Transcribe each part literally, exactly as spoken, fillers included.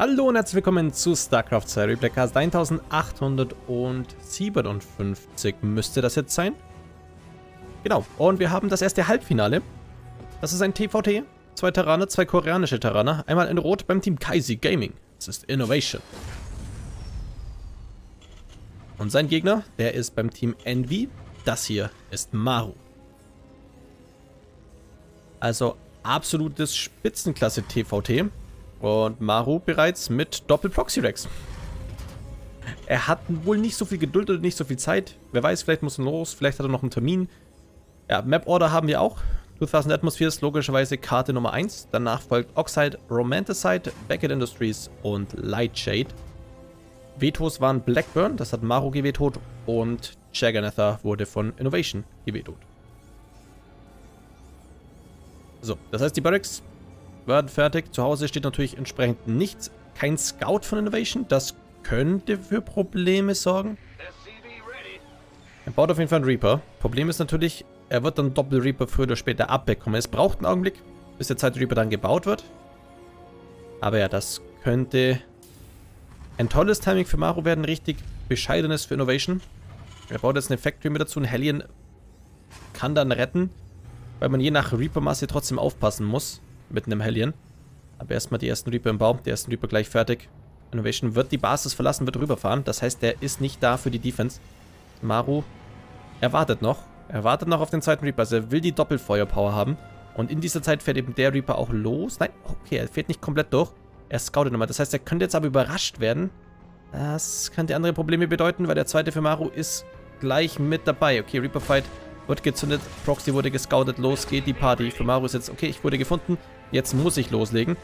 Hallo und herzlich willkommen zu StarCraft zwei Replaycast eintausendachthundertsiebenundfünfzig müsste das jetzt sein. Genau, und wir haben das erste Halbfinale. Das ist ein T V T, zwei Terraner, zwei koreanische Terraner, einmal in Rot beim Team Kaizi Gaming. Das ist Innovation. Und sein Gegner, der ist beim Team N V, das hier ist Maru. Also absolutes Spitzenklasse-T V T. Und Maru bereits mit Doppel-Proxy-Rex. Er hat wohl nicht so viel Geduld und nicht so viel Zeit. Wer weiß, vielleicht muss er los, vielleicht hat er noch einen Termin. Ja, Map-Order haben wir auch. zweitausend Atmosphere ist logischerweise Karte Nummer eins. Danach folgt Oxide, Romanticide, Backhead Industries und Lightshade. Vetos waren Blackburn, das hat Maru gewetot. Und Jagannatha wurde von Innovation gewetot. So, das heißt die Barracks werden fertig. Zu Hause steht natürlich entsprechend nichts. Kein Scout von Innovation. Das könnte für Probleme sorgen. Er baut auf jeden Fall einen Reaper. Problem ist natürlich, er wird dann Doppel-Reaper früher oder später abbekommen. Es braucht einen Augenblick, bis der zweite Reaper dann gebaut wird. Aber ja, das könnte ein tolles Timing für Maru werden. Richtig bescheidenes für Innovation. Er baut jetzt eine Factory mit dazu. Ein Hellion kann dann retten, weil man je nach Reaper-Masse trotzdem aufpassen muss. Mit einem Hellion. Aber erstmal die ersten Reaper im Baum. Die ersten Reaper gleich fertig. Innovation wird die Basis verlassen, wird rüberfahren. Das heißt, der ist nicht da für die Defense. Maru erwartet noch. Er wartet noch auf den zweiten Reaper. Also er will die Doppelfeuerpower haben. Und in dieser Zeit fährt eben der Reaper auch los. Nein, okay, er fährt nicht komplett durch. Er scoutet nochmal. Das heißt, er könnte jetzt aber überrascht werden. Das könnte andere Probleme bedeuten, weil der zweite für Maru ist gleich mit dabei. Okay, Reaper-Fight wird gezündet. Proxy wurde gescoutet. Los geht die Party. Für Maru ist jetzt, okay, ich wurde gefunden. Jetzt muss ich loslegen.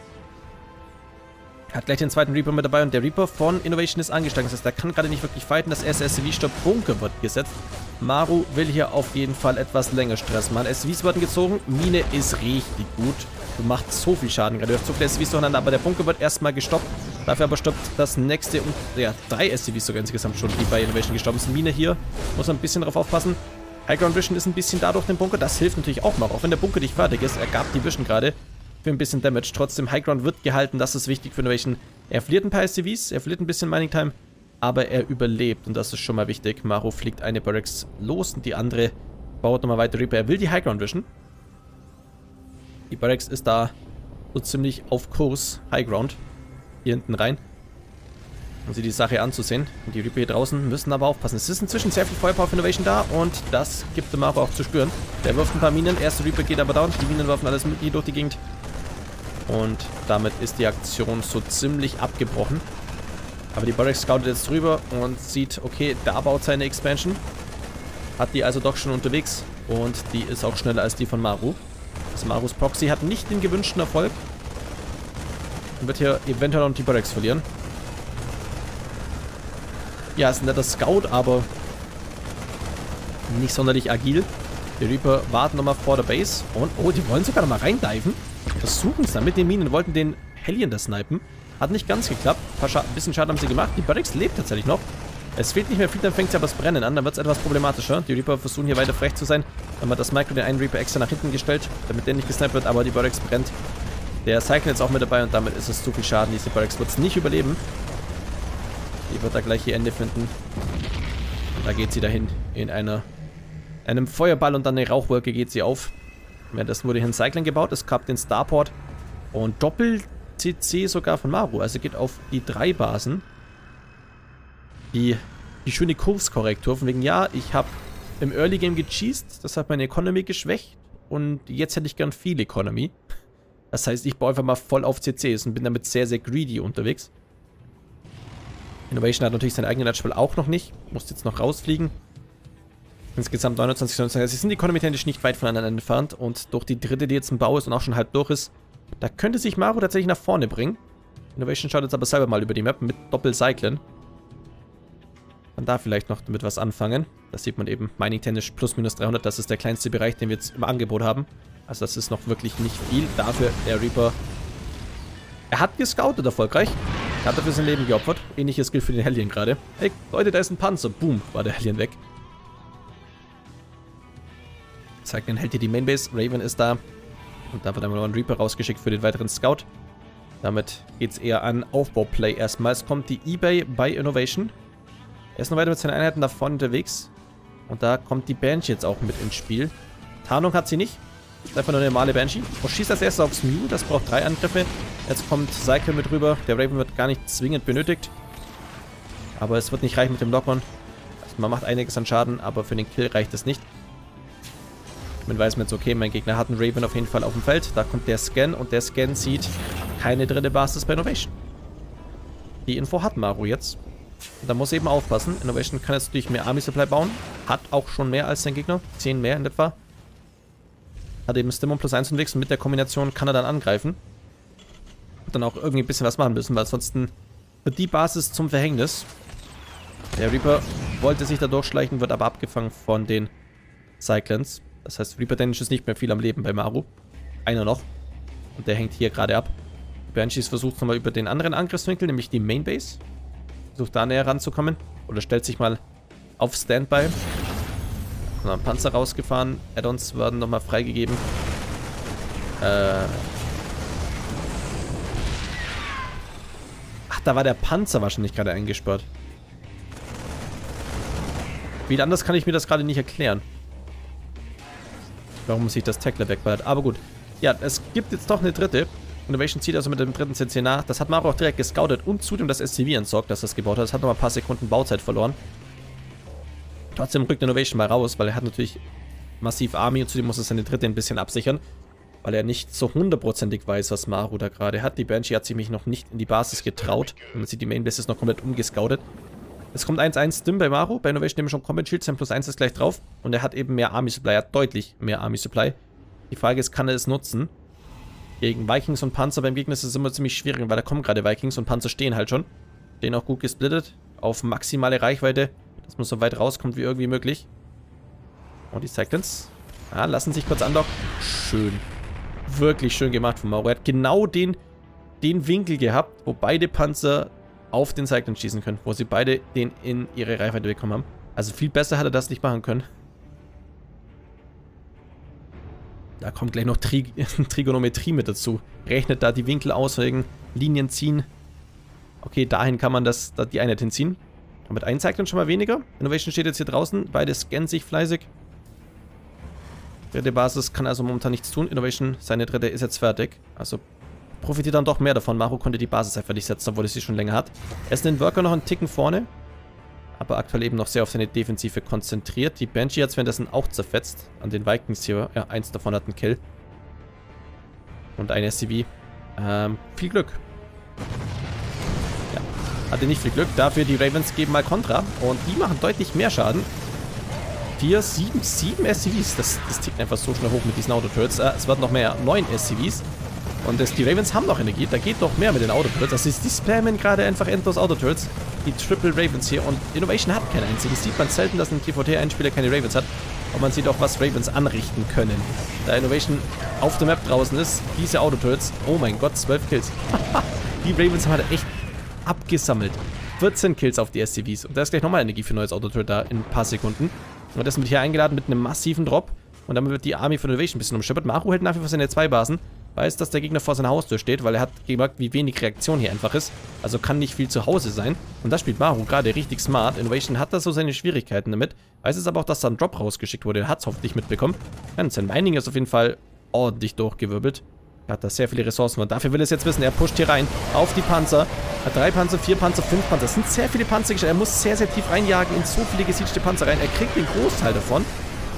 Hat gleich den zweiten Reaper mit dabei und der Reaper von Innovation ist angestanden. Das heißt, der kann gerade nicht wirklich fighten. Das erste S C V stirbt. Bunker wird gesetzt. Maru will hier auf jeden Fall etwas länger Stress machen. S C Vs werden gezogen. Mine ist richtig gut. Du machst so viel Schaden gerade. Du hast so viele S C Vs durcheinander, aber der Bunker wird erstmal gestoppt. Dafür aber stoppt das nächste und ja, drei S C Vs sogar insgesamt schon, die bei Innovation gestorben sind. Mine hier muss man ein bisschen drauf aufpassen. Highground Vision ist ein bisschen da durch den Bunker. Das hilft natürlich auch noch. Auch wenn der Bunker nicht fertig ist, er gab die Vision gerade für ein bisschen Damage. Trotzdem, Highground wird gehalten. Das ist wichtig für Innovation. Er verliert ein paar S C Vs, er verliert ein bisschen Mining Time, aber er überlebt. Und das ist schon mal wichtig. Maru fliegt eine Barracks los und die andere baut nochmal weiter Reaper. Er will die Highground Vision. Die Barracks ist da so ziemlich auf Kurs. Highground. Hier hinten rein. Um sie die Sache anzusehen. Und die Reaper hier draußen müssen aber aufpassen. Es ist inzwischen sehr viel Firepower für Innovation da und das gibt dem Maru auch zu spüren. Der wirft ein paar Minen, erste Reaper geht aber down. Die Minen werfen alles Mögliche durch die Gegend. Und damit ist die Aktion so ziemlich abgebrochen. Aber die Barracks scoutet jetzt drüber und sieht, okay, da baut seine Expansion. Hat die also doch schon unterwegs und die ist auch schneller als die von Maru. Das Marus Proxy hat nicht den gewünschten Erfolg. Und wird hier eventuell noch die Barracks verlieren. Ja, ist ein netter Scout, aber nicht sonderlich agil. Die Reaper warten nochmal vor der Base. Und, oh, die wollen sogar nochmal reindiven. Versuchen es dann mit den Minen, wollten den Hellion da snipen. Hat nicht ganz geklappt. Ein bisschen Schaden haben sie gemacht. Die Barracks lebt tatsächlich noch. Es fehlt nicht mehr viel, dann fängt sie aber das Brennen an. Dann wird es etwas problematischer. Die Reaper versuchen hier weiter frech zu sein. Dann hat das Micro den einen Reaper extra nach hinten gestellt, damit der nicht gesniped wird, aber die Barracks brennt. Der Cycle ist auch mit dabei und damit ist es zu viel Schaden. Diese Barracks wird es nicht überleben. Die wird da gleich ihr Ende finden. Und da geht sie dahin. In einer, einem Feuerball und dann eine Rauchwolke geht sie auf. Währenddessen wurde hier ein Cycling gebaut. Es gab den Starport. Und Doppel-C C sogar von Maru. Also geht auf die drei Basen. Die, die schöne Kurskorrektur. Von wegen, ja, ich habe im Early Game gecheased. Das hat meine Economy geschwächt. Und jetzt hätte ich gern viel Economy. Das heißt, ich baue einfach mal voll auf C Cs und bin damit sehr, sehr greedy unterwegs. Innovation hat natürlich seinen eigenen Latschball auch noch nicht. Muss jetzt noch rausfliegen. Insgesamt neunundzwanzig, neunundzwanzig. Sie sind economy-technisch nicht weit voneinander entfernt. Und durch die dritte, die jetzt im Bau ist und auch schon halb durch ist, da könnte sich Maru tatsächlich nach vorne bringen. Innovation schaut jetzt aber selber mal über die Map mit Doppel-Cyclen. Kann da vielleicht noch damit was anfangen. Das sieht man eben. Mining-technisch plus minus dreihundert. Das ist der kleinste Bereich, den wir jetzt im Angebot haben. Also das ist noch wirklich nicht viel. Dafür der Reaper. Er hat gescoutet erfolgreich. Er hat dafür sein Leben geopfert. Ähnliches gilt für den Hellion gerade. Hey, Leute, da ist ein Panzer. Boom, war der Hellion weg. Zeigt, dann hält hier die Mainbase. Raven ist da. Und da wird einmal noch ein Reaper rausgeschickt für den weiteren Scout. Damit geht es eher an Aufbauplay erstmal. Es kommt die eBay bei Innovation. Er ist noch weiter mit seinen Einheiten da vorne unterwegs. Und da kommt die Banshee jetzt auch mit ins Spiel. Tarnung hat sie nicht. Das ist einfach nur eine normale Banshee. Und schießt als erstes aufs Mew. Das braucht drei Angriffe. Jetzt kommt Cycle mit rüber. Der Raven wird gar nicht zwingend benötigt. Aber es wird nicht reichen mit dem Lock-On. Also man macht einiges an Schaden, aber für den Kill reicht es nicht. Damit weiß man jetzt, okay, mein Gegner hat einen Raven auf jeden Fall auf dem Feld. Da kommt der Scan und der Scan sieht keine dritte Basis bei Innovation. Die Info hat Maru jetzt. Und da muss eben aufpassen. Innovation kann jetzt natürlich mehr Army Supply bauen. Hat auch schon mehr als sein Gegner. zehn mehr in etwa. Hat eben Stimmung plus eins unterwegs und mit der Kombination kann er dann angreifen. Und dann auch irgendwie ein bisschen was machen müssen, weil ansonsten wird die Basis zum Verhängnis. Der Reaper wollte sich da durchschleichen, wird aber abgefangen von den Cyclans. Das heißt, Reaper Damage ist nicht mehr viel am Leben bei Maru. Einer noch. Und der hängt hier gerade ab. Banshees versucht nochmal über den anderen Angriffswinkel, nämlich die Main Base. Versucht da näher ranzukommen. Oder stellt sich mal auf Standby. Und dann Panzer rausgefahren. Add-ons werden nochmal freigegeben. Äh. Ach, da war der Panzer wahrscheinlich gerade eingesperrt. Wie anders kann ich mir das gerade nicht erklären. Warum sich das Tackler wegballert. Aber gut. Ja, es gibt jetzt doch eine dritte. Innovation zieht also mit dem dritten C C nach. Das hat Maru auch direkt gescoutet und zudem das S C V entsorgt, das das gebaut hat. Das hat nochmal ein paar Sekunden Bauzeit verloren. Trotzdem rückt Innovation mal raus, weil er hat natürlich massiv Army und zudem muss er seine dritte ein bisschen absichern. Weil er nicht so hundertprozentig weiß, was Maru da gerade hat. Die Banshee hat sich mich noch nicht in die Basis getraut. Und man sieht, die Mainbase ist noch komplett umgescoutet. Es kommt eins eins Stim bei Maru. Bei Innovation nehmen wir schon Combat Shield. Sein Plus eins ist gleich drauf. Und er hat eben mehr Army Supply. Er hat deutlich mehr Army Supply. Die Frage ist, kann er es nutzen? Gegen Vikings und Panzer beim Gegner ist es immer ziemlich schwierig, weil da kommen gerade Vikings und Panzer stehen halt schon. Stehen auch gut gesplittet. Auf maximale Reichweite. Das muss so weit rauskommt wie irgendwie möglich. Und die Cyclans. Ah, lassen sich kurz andocken. Schön. Wirklich schön gemacht von Maru. Er hat genau den, den Winkel gehabt, wo beide Panzer auf den Cyclans schießen können. Wo sie beide den in ihre Reichweite bekommen haben. Also viel besser hat er das nicht machen können. Da kommt gleich noch Tri Trigonometrie mit dazu. Rechnet da die Winkel aus, wegen Linien ziehen. Okay, dahin kann man das, da die Einheit hinziehen. Damit ein Cyclone schon mal weniger. Innovation steht jetzt hier draußen. Beide scannen sich fleißig. Dritte Basis kann also momentan nichts tun. Innovation, seine dritte, ist jetzt fertig. Also profitiert dann doch mehr davon. Maru konnte die Basis einfach nicht setzen, obwohl er sie schon länger hat. Er ist den Worker noch einen Ticken vorne. Aber aktuell eben noch sehr auf seine Defensive konzentriert. Die Banshee hat es währenddessen auch zerfetzt. An den Vikings hier. Ja, eins davon hat einen Kill. Und ein S C V. Ähm, viel Glück. Ja, hatte nicht viel Glück. Dafür die Ravens geben mal Kontra. Und die machen deutlich mehr Schaden. Vier, sieben, sieben S C Vs. Das, das tickt einfach so schnell hoch mit diesen Autoturrets. Äh, es werden noch mehr. Neun S C Vs. Und das, die Ravens haben noch Energie. Da geht noch mehr mit den Autoturrets. Das ist, die spammen gerade einfach endlos Autoturrets. Die Triple Ravens hier. Und Innovation hat keine einzige. Sieht man selten, dass ein T V T-Einspieler keine Ravens hat. Und man sieht auch, was Ravens anrichten können. Da Innovation auf der Map draußen ist, diese Autoturrets. Oh mein Gott, zwölf Kills. Die Ravens haben halt echt abgesammelt. vierzehn Kills auf die S C Vs. Und da ist gleich nochmal Energie für neues Autoturret da in ein paar Sekunden. Und das wird hier eingeladen mit einem massiven Drop. Und damit wird die Army von Innovation ein bisschen umschippert. Maru hält nach wie vor seine zwei Basen. Weiß, dass der Gegner vor seiner Haustür steht, weil er hat gemerkt, wie wenig Reaktion hier einfach ist. Also kann nicht viel zu Hause sein. Und das spielt Maru gerade richtig smart. Innovation hat da so seine Schwierigkeiten damit. Weiß es aber auch, dass da ein Drop rausgeschickt wurde. Er hat es hoffentlich mitbekommen. Ja, und sein Mining ist auf jeden Fall ordentlich durchgewirbelt. Er hat da sehr viele Ressourcen. Und dafür will er es jetzt wissen. Er pusht hier rein auf die Panzer. Hat drei Panzer, vier Panzer, fünf Panzer. Es sind sehr viele Panzer gestellt. Er muss sehr, sehr tief reinjagen in so viele gesiegte Panzer rein. Er kriegt den Großteil davon.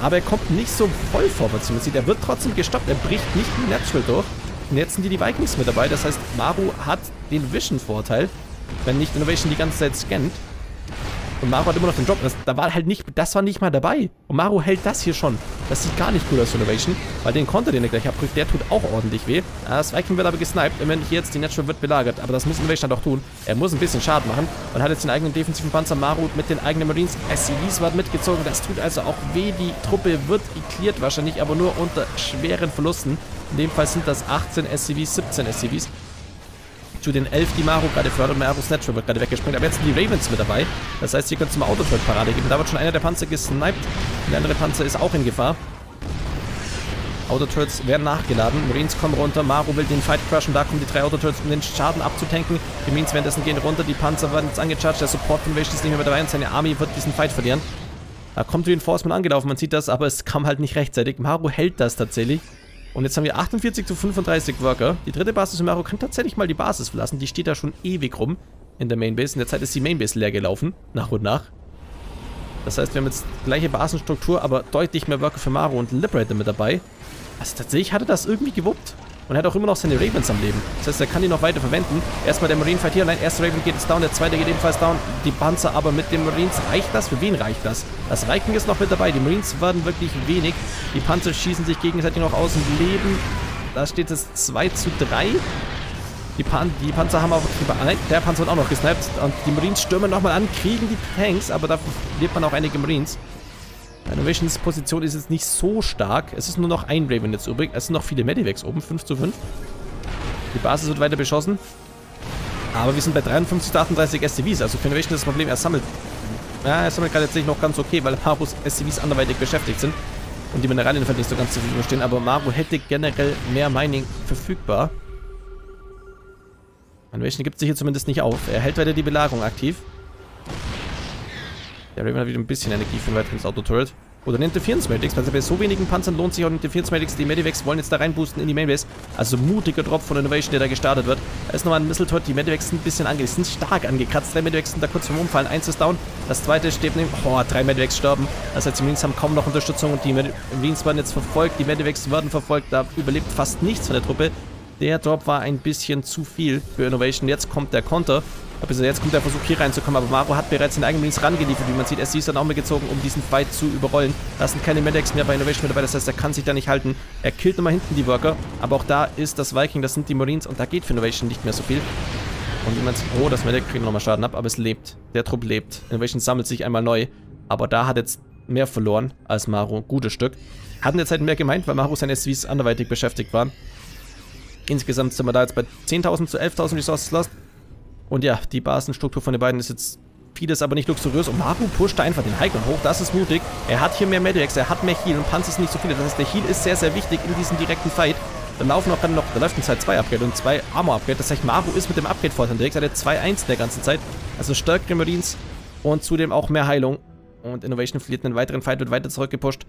Aber er kommt nicht so voll vorwärts, wie man sieht. Er wird trotzdem gestoppt. Er bricht nicht die Natural durch. Und jetzt sind die, die Vikings mit dabei. Das heißt, Maru hat den Vision-Vorteil, wenn nicht Innovation die ganze Zeit scannt. Und Maru hat immer noch den Drop. Das, da war halt nicht, das war nicht mal dabei. Und Maru hält das hier schon. Das sieht gar nicht cool aus für Innovation. Weil den Konter, den er gleich abprüft, der tut auch ordentlich weh. Das Viking wird aber gesniped. Immerhin hier jetzt die Natural wird belagert. Aber das muss Innovation halt auch tun. Er muss ein bisschen Schaden machen. Und hat jetzt den eigenen defensiven Panzer. Maru mit den eigenen Marines. S C Vs werden mitgezogen. Das tut also auch weh. Die Truppe wird geklärt wahrscheinlich. Aber nur unter schweren Verlusten. In dem Fall sind das achtzehn S C Vs, siebzehn S C Vs. Zu den elf, die Maru gerade fördert. Marus Natural wird gerade weggesprengt. Aber jetzt sind die Ravens mit dabei. Das heißt, hier können zum Autoturret-Parade geben. Da wird schon einer der Panzer gesniped. Der andere Panzer ist auch in Gefahr. Autoturrets werden nachgeladen. Marines kommen runter. Maru will den Fight crushen. Da kommen die drei Autoturrets, um den Schaden abzutanken. Die Marines währenddessen gehen runter. Die Panzer werden jetzt angecharged. Der Support von Innovation ist nicht mehr dabei und seine Army wird diesen Fight verlieren. Da kommt Reinforcement angelaufen. Man sieht das, aber es kam halt nicht rechtzeitig. Maru hält das tatsächlich. Und jetzt haben wir achtundvierzig zu fünfunddreißig Worker. Die dritte Basis von Maru kann tatsächlich mal die Basis verlassen. Die steht da schon ewig rum in der Mainbase. In der Zeit ist die Mainbase leer gelaufen. Nach und nach. Das heißt, wir haben jetzt gleiche Basenstruktur, aber deutlich mehr Worker für Maru und Liberator mit dabei. Also tatsächlich hat er das irgendwie gewuppt. Und er hat auch immer noch seine Ravens am Leben. Das heißt, er kann die noch weiter verwenden. Erstmal der Marine fight hier. Nein, erster Raven geht jetzt down, der zweite geht ebenfalls down. Die Panzer aber mit den Marines. Reicht das? Für wen reicht das? Das Viking ist noch mit dabei. Die Marines werden wirklich wenig. Die Panzer schießen sich gegenseitig noch aus und leben. Da steht es zwei zu drei. Die, Pan die Panzer haben auch... Nein, der Panzer wird auch noch gesniped. Und die Marines stürmen nochmal an, kriegen die Tanks. Aber da verliert man auch einige Marines. Innovations Position ist jetzt nicht so stark. Es ist nur noch ein Raven jetzt übrig. Es sind noch viele Medivacs oben. fünf zu fünf. Die Basis wird weiter beschossen. Aber wir sind bei dreiundfünfzig zu achtunddreißig S C Vs. Also für Innovation ist das Problem. Er sammelt. Ja, er sammelt gerade jetzt nicht noch ganz okay, weil Marus S C Vs anderweitig beschäftigt sind. Und die Mineralien vielleicht nicht so ganz zur Verfügung stehen. Aber Maru hätte generell mehr Mining verfügbar. Innovation gibt sich hier zumindest nicht auf. Er hält weiter die Belagerung aktiv. Der Raven hat wieder ein bisschen Energie für ein weiteres Auto-Turret. Oder eine Interference-Medics, weil also bei so wenigen Panzern lohnt sich auch Interference-Medics. Die Medivacs wollen jetzt da reinboosten in die Mainbase. Also mutiger Drop von Innovation, der da gestartet wird. Da ist nochmal ein Misselturret. Die Medivacs sind ein bisschen ange... sind stark angekratzt. Drei Medivacs sind da kurz vorm Umfallen. Eins ist down. Das zweite steht neben... Oh, drei Medivacs sterben. Das heißt, die Marines haben kaum noch Unterstützung und die Marines werden jetzt verfolgt. Die Medivacs werden verfolgt. Da überlebt fast nichts von der Truppe. Der Drop war ein bisschen zu viel für Innovation. Jetzt kommt der Konter. Also jetzt kommt der Versuch hier reinzukommen, aber Maru hat bereits den eigenen Marines rangeliefert, wie man sieht. S C ist dann auch mitgezogen, um diesen Fight zu überrollen. Da sind keine Medics mehr bei Innovation mit dabei, das heißt, er kann sich da nicht halten. Er killt immer hinten die Worker, aber auch da ist das Viking, das sind die Marines und da geht für Innovation nicht mehr so viel. Und wie man sieht, oh, das Medic kriegt nochmal Schaden ab, aber es lebt. Der Trupp lebt. Innovation sammelt sich einmal neu, aber da hat jetzt mehr verloren als Maru. Gutes Stück. Hatten in der Zeit mehr gemeint, weil Maru seine S Cs anderweitig beschäftigt waren. Insgesamt sind wir da jetzt bei zehntausend zu elftausend Resources lost. Und ja, die Basenstruktur von den beiden ist jetzt vieles, aber nicht luxuriös. Und Maru pusht einfach den Highground hoch. Das ist mutig. Er hat hier mehr Medics, er hat mehr Heal und Panzer ist nicht so viele. Das heißt, der Heal ist sehr, sehr wichtig in diesem direkten Fight. Dann laufen auch gerade noch, da läuft ein Zeit zwei Upgrade und zwei Armor Upgrade. Das heißt, Maru ist mit dem Upgrade-Vorteil unterwegs. Er hat zwei eins in der ganzen Zeit. Also stärkere Marines und zudem auch mehr Heilung. Und Innovation verliert einen weiteren Fight, wird weiter zurückgepusht.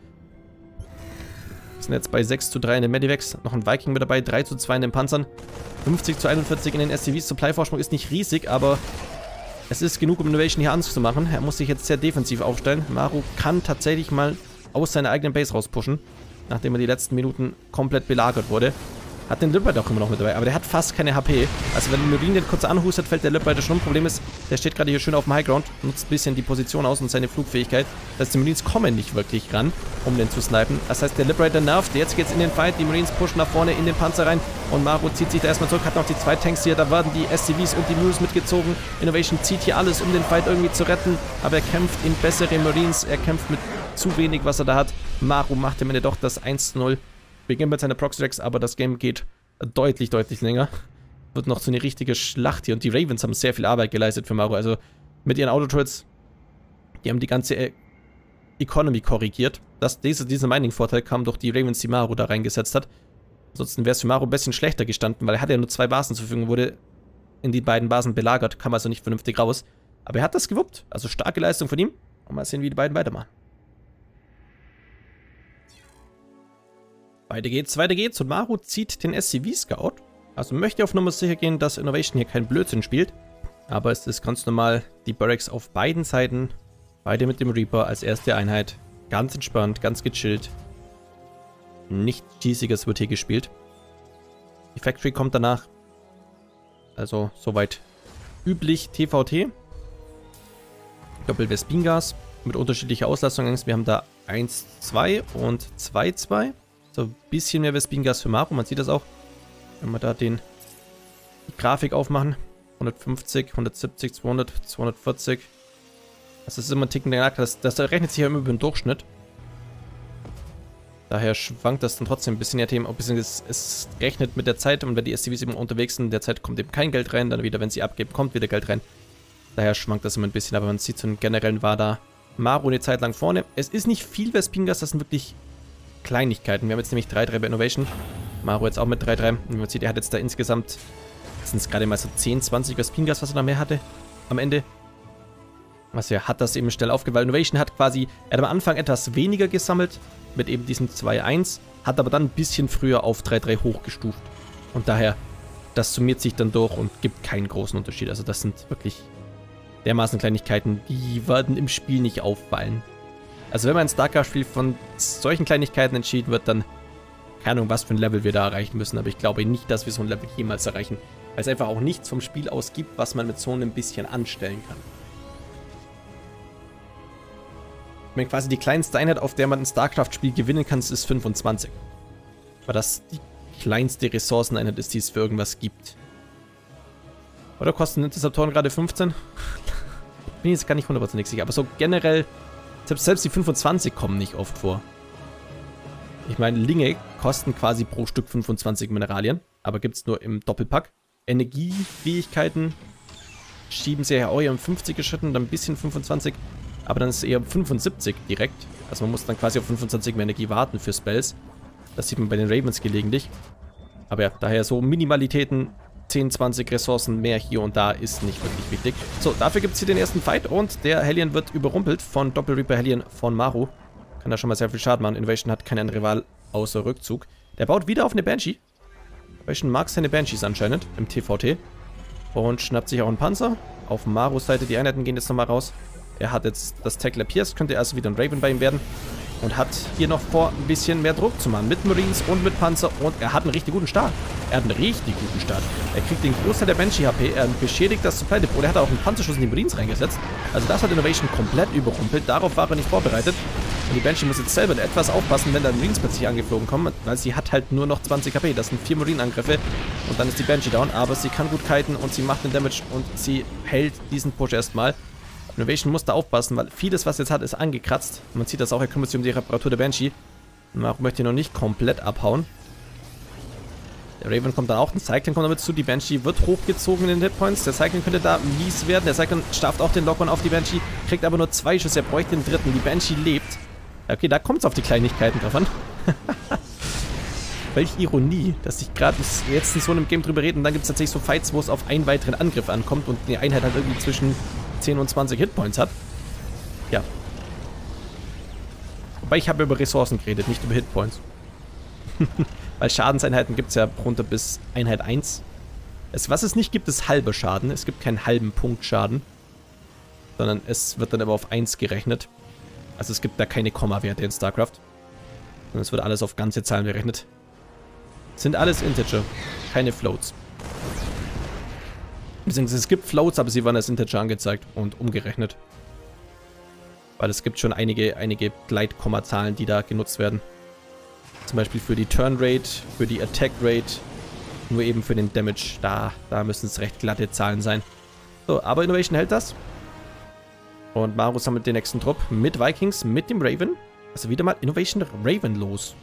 Wir sind jetzt bei sechs zu drei in den Medivacs. Noch ein Viking mit dabei, drei zu zwei in den Panzern. fünfzig zu einundvierzig in den S C Vs. Supply-Vorsprung ist nicht riesig, aber es ist genug, um Innovation hier anzumachen. Er muss sich jetzt sehr defensiv aufstellen. Maru kann tatsächlich mal aus seiner eigenen Base rauspushen, nachdem er die letzten Minuten komplett belagert wurde. Hat den Liberator auch immer noch mit dabei, aber der hat fast keine H P. Also wenn Marine den kurz anhustet, fällt der Liberator schon. Problem ist, der steht gerade hier schön auf dem Highground, nutzt ein bisschen die Position aus und seine Flugfähigkeit. Das heißt, die Marines kommen nicht wirklich ran, um den zu snipen. Das heißt, der Liberator nervt. Jetzt geht's in den Fight. Die Marines pushen nach vorne in den Panzer rein. Und Maru zieht sich da erstmal zurück, hat noch die zwei Tanks hier. Da werden die S C Vs und die Muse mitgezogen. Innovation zieht hier alles, um den Fight irgendwie zu retten. Aber er kämpft in bessere Marines. Er kämpft mit zu wenig, was er da hat. Maru macht am Ende doch das eins zu null. Wir gehen mit seiner Proxy-Rex, aber das Game geht deutlich, deutlich länger. Wird noch so eine richtige Schlacht hier. Und die Ravens haben sehr viel Arbeit geleistet für Maru. Also mit ihren Autoturrets, die haben die ganze Economy korrigiert. Das, diese, dieser Mining-Vorteil kam durch die Ravens, die Maru da reingesetzt hat. Ansonsten wäre es für Maru ein bisschen schlechter gestanden, weil er hat ja nur zwei Basen zur Verfügung, wurde in die beiden Basen belagert, kam also nicht vernünftig raus. Aber er hat das gewuppt. Also starke Leistung von ihm. Und mal sehen, wie die beiden weitermachen. Weiter geht's, weiter geht's und Maru zieht den S C V-Scout. Also möchte auf Nummer sicher gehen, dass Innovation hier keinen Blödsinn spielt. Aber es ist ganz normal, die Barracks auf beiden Seiten. Beide mit dem Reaper als erste Einheit. Ganz entspannt, ganz gechillt. Nichts Cheesiges wird hier gespielt. Die Factory kommt danach. Also soweit üblich T V T. Doppel-Vespingas mit unterschiedlicher Auslastung. Wir haben da eins zwei und zwei zwei. So ein bisschen mehr Vespingas für Maru, man sieht das auch. Wenn wir da den, die Grafik aufmachen. hundertfünfzig, hundertsiebzig, zweihundert, zweihundertvierzig. Also das ist immer ein Ticken der das, das rechnet sich ja immer über den Durchschnitt. Daher schwankt das dann trotzdem ein bisschen. Ein bisschen es, es rechnet mit der Zeit und wenn die S C Vs eben unterwegs sind, in der Zeit kommt eben kein Geld rein. Dann wieder, wenn sie abgeben, kommt wieder Geld rein. Daher schwankt das immer ein bisschen, aber man sieht so einen generellen war da Maru eine Zeit lang vorne. Es ist nicht viel Vespingas, das sind wirklich... Kleinigkeiten. Wir haben jetzt nämlich drei drei bei Innovation. Maru jetzt auch mit drei drei. Und man sieht, er hat jetzt da insgesamt, das sind es gerade mal so zehn, zwanzig über Spingas, was er noch mehr hatte am Ende. Also er hat das eben schnell aufgeweilt. Innovation hat quasi, er hat am Anfang etwas weniger gesammelt mit eben diesem zwei eins, hat aber dann ein bisschen früher auf drei drei hochgestuft. Und daher, das summiert sich dann durch und gibt keinen großen Unterschied. Also das sind wirklich dermaßen Kleinigkeiten, die werden im Spiel nicht auffallen. Also wenn man ein StarCraft-Spiel von solchen Kleinigkeiten entschieden wird, dann keine Ahnung, was für ein Level wir da erreichen müssen. Aber ich glaube nicht, dass wir so ein Level jemals erreichen, weil es einfach auch nichts vom Spiel aus gibt, was man mit so einem bisschen anstellen kann. Wenn quasi die kleinste Einheit, auf der man ein StarCraft-Spiel gewinnen kann, ist fünfundzwanzig. Weil das die kleinste Ressourceneinheit ist, die es für irgendwas gibt. Oder kosten Interceptoren gerade fünfzehn? Bin jetzt gar nicht hundertprozentig sicher, aber so generell, selbst, selbst die fünfundzwanzig kommen nicht oft vor. Ich meine, Linge kosten quasi pro Stück fünfundzwanzig Mineralien, aber gibt es nur im Doppelpack. Energiefähigkeiten schieben sie ja auch hier um fünfzig geschritten, dann ein bisschen fünfundzwanzig, aber dann ist es eher fünfundsiebzig direkt. Also man muss dann quasi auf fünfundzwanzig mehr Energie warten für Spells. Das sieht man bei den Ravens gelegentlich. Aber ja, daher so Minimalitäten, zehn, zwanzig Ressourcen mehr hier und da ist nicht wirklich wichtig. So, dafür gibt es hier den ersten Fight und der Hellion wird überrumpelt von Doppel-Reaper Hellion von Maru. Kann da schon mal sehr viel Schaden machen. Innovation hat keinen Rival außer Rückzug. Der baut wieder auf eine Banshee. Innovation mag seine Banshees anscheinend im T V T. Und schnappt sich auch einen Panzer. Auf Marus Seite, die Einheiten gehen jetzt nochmal raus. Er hat jetzt das Tackler Pierce, könnte also wieder ein Raven bei ihm werden. Und hat hier noch vor, ein bisschen mehr Druck zu machen. Mit Marines und mit Panzer. Und er hat einen richtig guten Start. Er hat einen richtig guten Start. Er kriegt den Großteil der Banshee-H P. Er beschädigt das Supply Depot. Er hat auch einen Panzerschuss in die Marines reingesetzt. Also das hat Innovation komplett überrumpelt. Darauf war er nicht vorbereitet. Und die Banshee muss jetzt selber etwas aufpassen, wenn dann Marines plötzlich angeflogen kommen. Weil sie hat halt nur noch zwanzig H P. Das sind vier Marine-Angriffe. Und dann ist die Banshee down. Aber sie kann gut kiten und sie macht den Damage. Und sie hält diesen Push erstmal. Innovation muss da aufpassen, weil vieles, was er jetzt hat, ist angekratzt. Man sieht das auch, er kümmert sich um die Reparatur der Banshee. Maru möchte noch nicht komplett abhauen. Der Raven kommt dann auch, ein Cyclone kommt damit zu. Die Banshee wird hochgezogen in den Hitpoints. Der Cyclone könnte da mies werden. Der Cyclone schafft auch den Lock-on auf die Banshee, kriegt aber nur zwei Schüsse. Er bräuchte den dritten. Die Banshee lebt. Okay, da kommt es auf die Kleinigkeiten drauf an. Welche Ironie, dass ich gerade jetzt in so einem Game drüber rede und dann gibt es tatsächlich so Fights, wo es auf einen weiteren Angriff ankommt und die Einheit halt irgendwie zwischen zehn und zwanzig Hitpoints hat. Ja. Wobei ich habe über Ressourcen geredet, nicht über Hitpoints. Weil Schadenseinheiten gibt es ja runter bis Einheit eins. Es, was es nicht gibt, ist halber Schaden. Es gibt keinen halben Punkt Schaden. Sondern es wird dann aber auf eins gerechnet. Also es gibt da keine Komma-Werte in StarCraft. Sondern es wird alles auf ganze Zahlen gerechnet. Sind alles Integer, keine Floats. Beziehungsweise es gibt Floats, aber sie waren als Integer angezeigt und umgerechnet. Weil es gibt schon einige, einige Gleitkommazahlen, die da genutzt werden. Zum Beispiel für die Turn Rate, für die Attack Rate, nur eben für den Damage. Da, da müssen es recht glatte Zahlen sein. So, aber Innovation hält das. Und Maru sammelt den nächsten Trupp mit Vikings, mit dem Raven. Also wieder mal Innovation Raven los.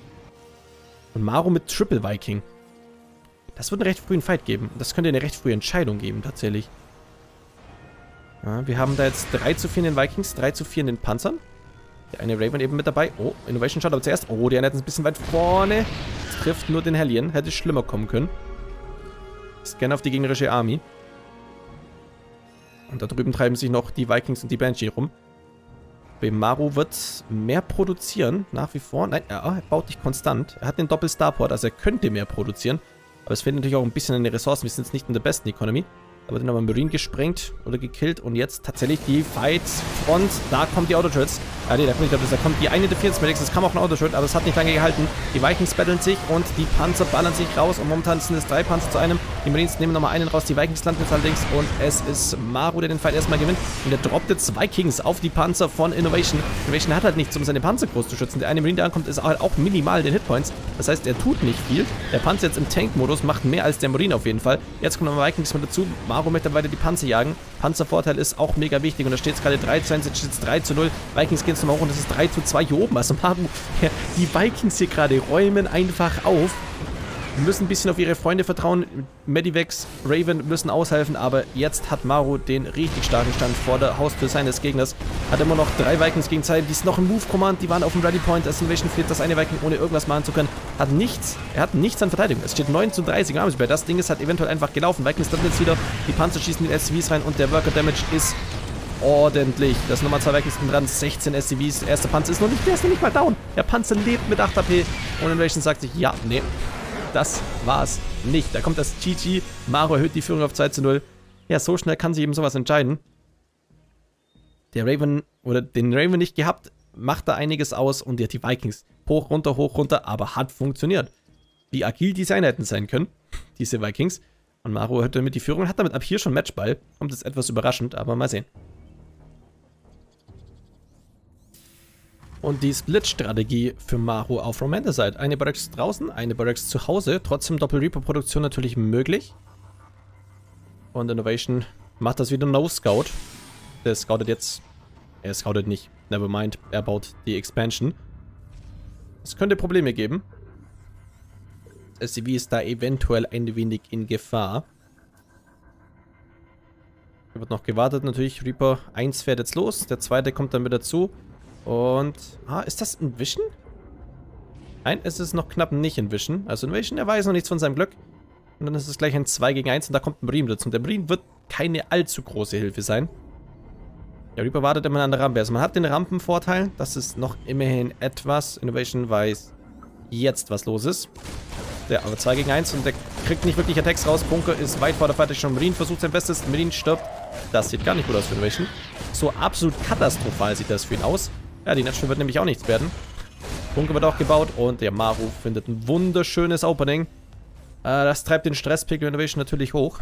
Und Maru mit Triple Viking. Das wird einen recht frühen Fight geben. Das könnte eine recht frühe Entscheidung geben, tatsächlich. Ja, wir haben da jetzt drei zu vier in den Vikings, drei zu vier in den Panzern. Der eine Raven eben mit dabei. Oh, Innovation schaut aber zuerst. Oh, die Einheiten sind ein bisschen weit vorne. Das trifft nur den Hellion. Hätte schlimmer kommen können. Scan auf die gegnerische Army. Und da drüben treiben sich noch die Vikings und die Banshee rum. Maru wird mehr produzieren, nach wie vor. Nein, er baut nicht konstant. Er hat den Doppel-Starport, also er könnte mehr produzieren. Aber es fehlt natürlich auch ein bisschen an den Ressourcen. Wir sind jetzt nicht in der besten Economy. Aber den haben wir Marine gesprengt oder gekillt. Und jetzt tatsächlich die Fights. Und da kommt die Auto-Turrets. Ah, nee, da kommt nicht, da kommt die eine Defense Medics. Das kam auch ein Auto-Turret, aber es hat nicht lange gehalten. Die Vikings battlen sich und die Panzer ballern sich raus. Und momentan sind es drei Panzer zu einem. Die Marines nehmen nochmal einen raus. Die Vikings landen jetzt allerdings. Und es ist Maru, der den Fight erstmal gewinnt. Und der droppt jetzt Vikings auf die Panzer von Innovation. Innovation hat halt nichts, um seine Panzer groß zu schützen. Der eine Marine, der ankommt, ist halt auch minimal den Hitpoints. Das heißt, er tut nicht viel. Der Panzer jetzt im Tank-Modus macht mehr als der Marine auf jeden Fall. Jetzt kommen nochmal Vikings mit dazu. Maru möchte weiter die Panzer jagen. Panzervorteil ist auch mega wichtig. Und da steht es gerade drei zu eins, jetzt steht es drei zu null. Vikings gehen es nochmal hoch und es ist drei zu zwei hier oben. Also Maru, ja, die Vikings hier gerade räumen einfach auf. müssen ein bisschen auf ihre Freunde vertrauen. Medivacs, Raven müssen aushelfen, aber jetzt hat Maru den richtig starken Stand vor der Haustür seines Gegners. Hat immer noch drei Vikings gegen zwei, die ist noch im Move-Command, die waren auf dem Rally Point, als Innovation fehlt das eine Viking, ohne irgendwas machen zu können. Hat nichts, er hat nichts an Verteidigung. Es steht neun zu dreißig, das Ding ist, hat eventuell einfach gelaufen. Vikings dann jetzt wieder, die Panzer schießen den S C Vs rein und der Worker-Damage ist ordentlich. Das Nummer zwei Vikings sind dran, sechzehn S C Vs, der erste Panzer ist noch nicht, der ist noch nicht mal down. Der Panzer lebt mit acht H P und Innovation sagt sich, ja, nee. Das war's nicht. Da kommt das G G. Maru erhöht die Führung auf zwei zu null. Ja, so schnell kann sich eben sowas entscheiden. Der Raven, oder den Raven nicht gehabt, macht da einiges aus und der die Vikings. Hoch, runter, hoch, runter, aber hat funktioniert. Wie agil diese Einheiten sein können, diese Vikings. Und Maru erhöht damit die Führung und hat damit ab hier schon Matchball. Kommt jetzt etwas überraschend, aber mal sehen. Und die Split-Strategie für Maru auf Romanticide. Eine Barracks draußen, eine Barracks zu Hause. Trotzdem Doppel-Reaper-Produktion natürlich möglich. Und Innovation macht das wieder No-Scout. Der scoutet jetzt... Er scoutet nicht. Nevermind. Er baut die Expansion. Es könnte Probleme geben. Das S C V ist da eventuell ein wenig in Gefahr. Er wird noch gewartet natürlich. Reaper eins fährt jetzt los. Der zweite kommt dann mit dazu. Und, ah, ist das Invision? Nein, es ist noch knapp nicht Invision. Also Invision, er weiß noch nichts von seinem Glück. Und dann ist es gleich ein zwei gegen eins und da kommt ein Bream dazu. Und der Bream wird keine allzu große Hilfe sein. Der Reaper wartet immer an der Rampe. Also man hat den Rampenvorteil. Das ist noch immerhin etwas. Innovation weiß jetzt, was los ist. Der aber zwei gegen eins und der kriegt nicht wirklich Attacks raus. Bunker ist weit vor der Fertig schon. Marine versucht sein Bestes. Marine stirbt. Das sieht gar nicht gut aus für Innovation. So absolut katastrophal sieht das für ihn aus. Ja, die Nation wird nämlich auch nichts werden. Bunker wird auch gebaut und der Maru findet ein wunderschönes Opening. Äh, das treibt den Stresspegel Innovation natürlich hoch.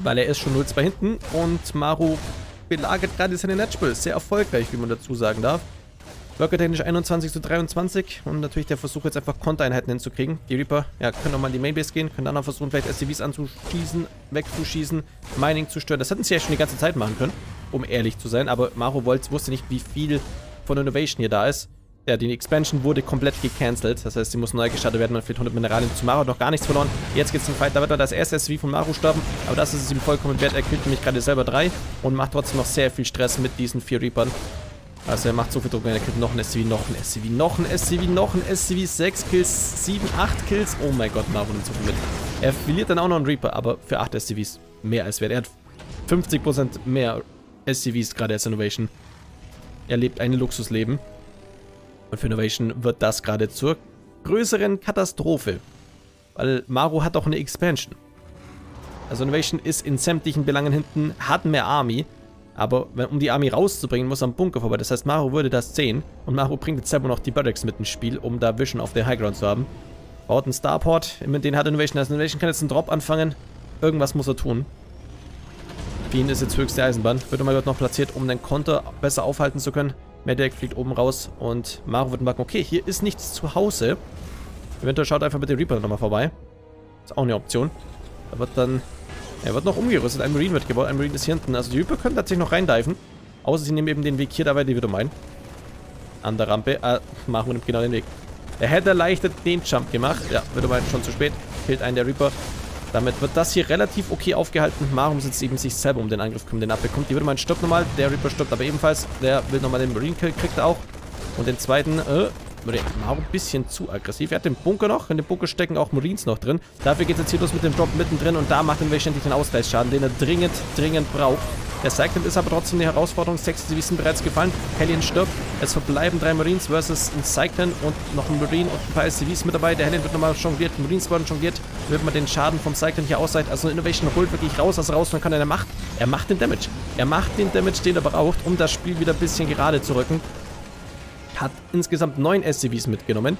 Weil er ist schon null zwei hinten und Maru belagert gerade seine Netspills. Sehr erfolgreich, wie man dazu sagen darf. Workertechnisch einundzwanzig zu dreiundzwanzig und natürlich der Versuch jetzt einfach Kontereinheiten hinzukriegen. Die Reaper, ja, können nochmal in die Mainbase gehen, können dann noch versuchen, vielleicht S C Vs anzuschießen, wegzuschießen, Mining zu stören. Das hätten sie ja schon die ganze Zeit machen können, um ehrlich zu sein, aber Maru Wolz wusste nicht, wie viel von Innovation hier da ist. Ja, die Expansion wurde komplett gecancelt, das heißt, sie muss neu gestartet werden, man fehlt hundert Mineralien zu Maru, hat noch gar nichts verloren. Jetzt geht's zum Fight, da wird er das erste S C V von Maru sterben, aber das ist es ihm vollkommen wert, er kriegt nämlich gerade selber drei und macht trotzdem noch sehr viel Stress mit diesen vier Reapern. Also er macht so viel Druck, er kriegt noch ein S C V, noch ein S C V, noch ein S C V, noch ein S C V, sechs Kills, sieben, acht Kills. Oh mein Gott, Maru nimmt so viel mit. Er verliert dann auch noch einen Reaper, aber für acht S C Vs mehr als wert. Er hat fünfzig Prozent mehr S C Vs gerade als Innovation. Er lebt ein Luxusleben. Und für Innovation wird das gerade zur größeren Katastrophe. Weil Maru hat auch eine Expansion. Also Innovation ist in sämtlichen Belangen hinten, hat mehr Army. Aber um die Army rauszubringen, muss er am Bunker vorbei. Das heißt, Maru würde das sehen. Und Maru bringt jetzt selber noch die Barracks mit ins Spiel, um da Vision auf der Highground zu haben. Baut einen Starport, mit denen hat Innovation. Also Innovation kann jetzt einen Drop anfangen. Irgendwas muss er tun. Für ihn ist jetzt höchste Eisenbahn. Wird immer noch platziert, um den Konter besser aufhalten zu können. Medic fliegt oben raus und Maru wird merken, okay, hier ist nichts zu Hause. Eventuell schaut einfach mit dem Reaper nochmal vorbei. Ist auch eine Option. Da wird dann... Er wird noch umgerüstet, ein Marine wird gebaut, ein Marine ist hier hinten. Also die Reaper können tatsächlich noch reindiven. Außer sie nehmen eben den Weg hier, dabei die wieder meinen. An der Rampe, äh, machen wir nimmt genau den Weg. Er hätte leichter den Jump gemacht. Ja, wieder meinen, schon zu spät. Killt einen der Reaper. Damit wird das hier relativ okay aufgehalten. Maru sitzt eben sich selber um den Angriff, kommt den abbekommt. Die würde meinen, stirbt nochmal. Der Reaper stirbt aber ebenfalls. Der will nochmal den Marine Kill, kriegt er auch. Und den zweiten, äh... Maru ein bisschen zu aggressiv. Er hat den Bunker noch. In dem Bunker stecken auch Marines noch drin. Dafür geht es jetzt hier los mit dem Drop mittendrin. Und da macht er wahrscheinlich den Ausgleichsschaden, den er dringend, dringend braucht. Der Cyclone ist aber trotzdem eine Herausforderung. Sechs Zivis sind bereits gefallen. Hellion stirbt. Es verbleiben drei Marines versus ein Cyclone und noch ein Marine und ein paar Zivis mit dabei. Der Hellion wird nochmal jongliert. Marines werden jongliert. Wird man den Schaden vom Cyclone hier ausgleichen. Also Innovation holt wirklich raus. Also raus, dann kann er der Macht. Er macht den Damage. Er macht den Damage, den er braucht, um das Spiel wieder ein bisschen gerade zu rücken. Hat insgesamt neun S C Vs mitgenommen.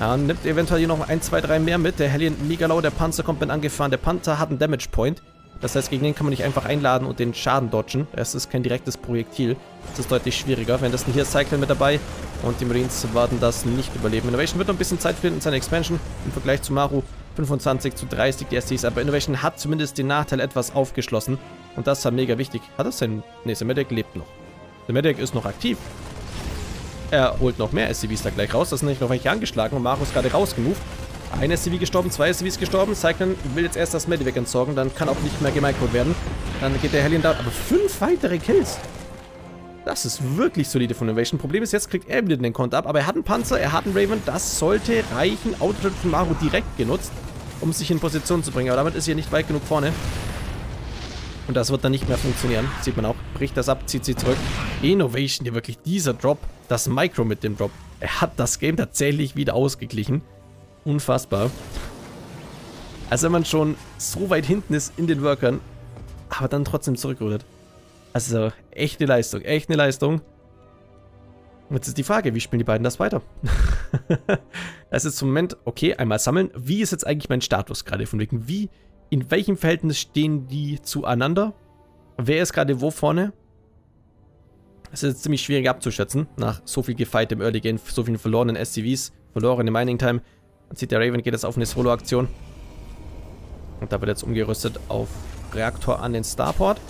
Ja, nimmt eventuell hier noch ein, zwei, drei mehr mit. Der Hellion mega low, der Panzer kommt mit angefahren. Der Panther hat einen Damage Point. Das heißt, gegen den kann man nicht einfach einladen und den Schaden dodgen. Es ist kein direktes Projektil. Das ist deutlich schwieriger. Wenn das hier Cyclone mit dabei und die Marines werden das nicht überleben. Innovation wird noch ein bisschen Zeit finden, seine Expansion im Vergleich zu Maru. fünfundzwanzig zu dreißig die S Cs, aber Innovation hat zumindest den Nachteil etwas aufgeschlossen. Und das war mega wichtig. Hat das sein... Ne, der Medic lebt noch. Der Medic ist noch aktiv. Er holt noch mehr S C Vs da gleich raus. Das sind nicht noch welche angeschlagen und Maru ist gerade rausgemoved. Eine S C V gestorben, zwei S C Vs gestorben. Cyclone will jetzt erst das Medivac entsorgen, dann kann auch nicht mehr gemicrot werden. Dann geht der Hellion down. Aber fünf weitere Kills. Das ist wirklich solide von Innovation. Problem ist, jetzt kriegt er wieder den Konter ab. Aber er hat einen Panzer, er hat einen Raven. Das sollte reichen. Autotop von Maru direkt genutzt, um sich in Position zu bringen. Aber damit ist er nicht weit genug vorne. Und das wird dann nicht mehr funktionieren. Sieht man auch. Bricht das ab, zieht sie zurück. Innovation, hier wirklich dieser Drop. Das Micro mit dem Drop. Er hat das Game tatsächlich wieder ausgeglichen. Unfassbar. Also wenn man schon so weit hinten ist in den Workern, aber dann trotzdem zurückrudert. Also echt eine Leistung, echt eine Leistung. Und jetzt ist die Frage, wie spielen die beiden das weiter? Das ist zum Moment, okay, einmal sammeln. Wie ist jetzt eigentlich mein Status gerade von wegen? Wie, in welchem Verhältnis stehen die zueinander? Wer ist gerade wo vorne? Das ist jetzt ziemlich schwierig abzuschätzen. Nach so viel Gefight im Early Game, so vielen verlorenen S C Vs, verlorene Mining Time. Man sieht, der Raven geht jetzt auf eine Solo-Aktion. Und da wird jetzt umgerüstet auf Reaktor an den Starport.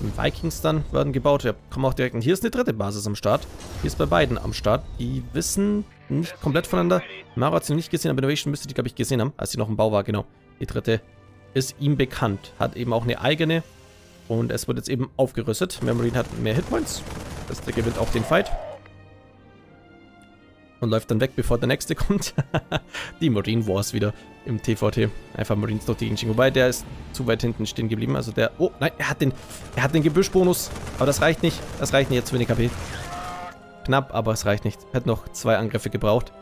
Und Vikings dann werden gebaut. Ja, kommen auch direkt. Und hier ist eine dritte Basis am Start. Hier ist bei beiden am Start. Die wissen nicht komplett voneinander. Maru hat sie noch nicht gesehen, aber Innovation müsste die, glaube ich, gesehen haben, als sie noch im Bau war. Genau. Die dritte ist ihm bekannt. Hat eben auch eine eigene. Und es wird jetzt eben aufgerüstet. Memory hat mehr Hitpoints. Das der gewinnt auch den Fight. Und läuft dann weg, bevor der nächste kommt. Die Marine Wars wieder im T V T. Einfach Marines durch die Inching. Wobei, der ist zu weit hinten stehen geblieben. Also der... Oh, nein, er hat den... Er hat den Gebüschbonus. Aber das reicht nicht. Das reicht nicht. Jetzt zu wenig K P. Knapp, aber es reicht nicht. Hätte noch zwei Angriffe gebraucht.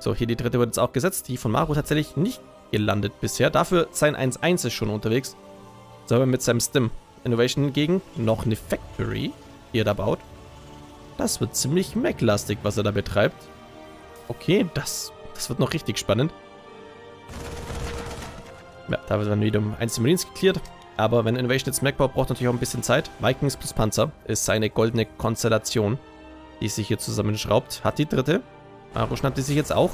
So, hier die dritte wird jetzt auch gesetzt. Die von Maru tatsächlich nicht gelandet bisher. Dafür sein eins eins ist schon unterwegs. So, aber mit seinem Stim. Innovation hingegen noch eine Factory, die er da baut. Das wird ziemlich mech-lastig, was er da betreibt. Okay, das, das wird noch richtig spannend. Ja, da wird dann wieder um einzelne Marines geklärt. Aber wenn Innovation jetzt Mech baut, braucht natürlich auch ein bisschen Zeit. Vikings plus Panzer ist seine goldene Konstellation, die sich hier zusammenschraubt. Hat die dritte. Maru schnappt die sich jetzt auch.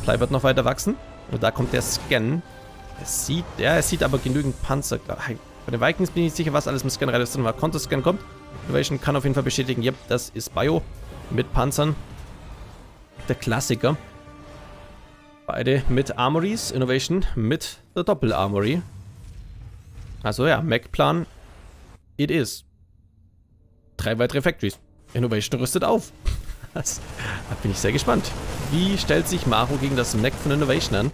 Supply wird noch weiter wachsen. Und da kommt der Scan. Er sieht, ja, er sieht aber genügend Panzer. Bei den Vikings bin ich nicht sicher, was alles mit Scan relativ drin war. Konter-Scan kommt. Innovation kann auf jeden Fall bestätigen, yep, das ist Bio mit Panzern. Der Klassiker. Beide mit Armories, Innovation mit der Doppel-Armory. Also ja, Mech-Plan, it is. Drei weitere Factories. Innovation rüstet auf. Das, da bin ich sehr gespannt. Wie stellt sich Maru gegen das Mech von Innovation an?